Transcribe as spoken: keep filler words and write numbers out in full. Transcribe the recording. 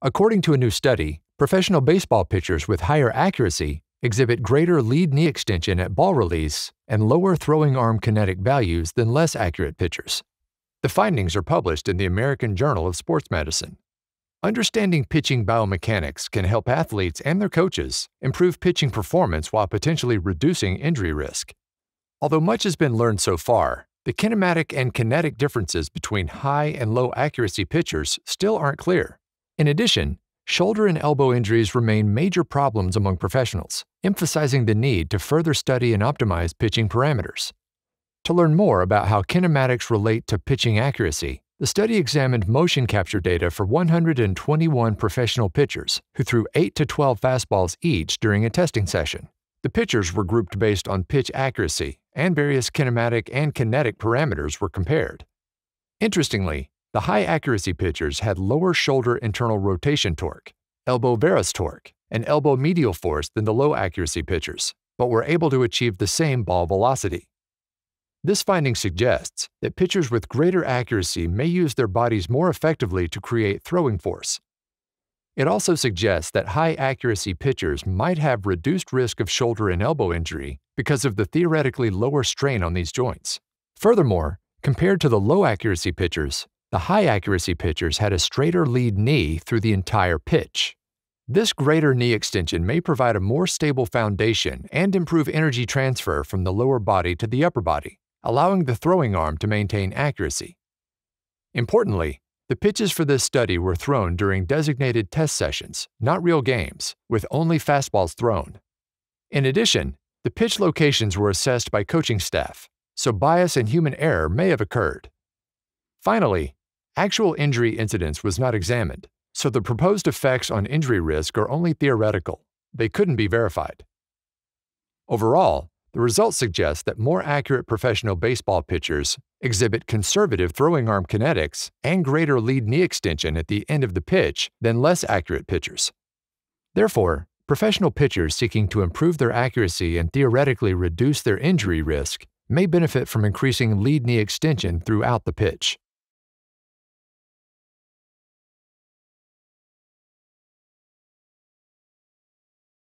According to a new study, professional baseball pitchers with higher accuracy exhibit greater lead knee extension at ball release and lower throwing arm kinetic values than less accurate pitchers. The findings are published in the American Journal of Sports Medicine. Understanding pitching biomechanics can help athletes and their coaches improve pitching performance while potentially reducing injury risk. Although much has been learned so far, the kinematic and kinetic differences between high and low accuracy pitchers still aren't clear. In addition, shoulder and elbow injuries remain major problems among professionals, emphasizing the need to further study and optimize pitching parameters. To learn more about how kinematics relate to pitching accuracy, the study examined motion capture data for one hundred twenty-one professional pitchers who threw eight to twelve fastballs each during a testing session. The pitchers were grouped based on pitch accuracy, and various kinematic and kinetic parameters were compared. Interestingly, the high-accuracy pitchers had lower shoulder internal rotation torque, elbow varus torque, and elbow medial force than the low-accuracy pitchers, but were able to achieve the same ball velocity. This finding suggests that pitchers with greater accuracy may use their bodies more effectively to create throwing force. It also suggests that high-accuracy pitchers might have reduced risk of shoulder and elbow injury because of the theoretically lower strain on these joints. Furthermore, compared to the low-accuracy pitchers, the high-accuracy pitchers had a straighter lead knee through the entire pitch. This greater knee extension may provide a more stable foundation and improve energy transfer from the lower body to the upper body, allowing the throwing arm to maintain accuracy. Importantly, the pitches for this study were thrown during designated test sessions, not real games, with only fastballs thrown. In addition, the pitch locations were assessed by coaching staff, so bias and human error may have occurred. Finally, actual injury incidence was not examined, so the proposed effects on injury risk are only theoretical. They couldn't be verified. Overall, the results suggest that more accurate professional baseball pitchers exhibit conservative throwing arm kinetics and greater lead knee extension at the end of the pitch than less accurate pitchers. Therefore, professional pitchers seeking to improve their accuracy and theoretically reduce their injury risk may benefit from increasing lead knee extension throughout the pitch.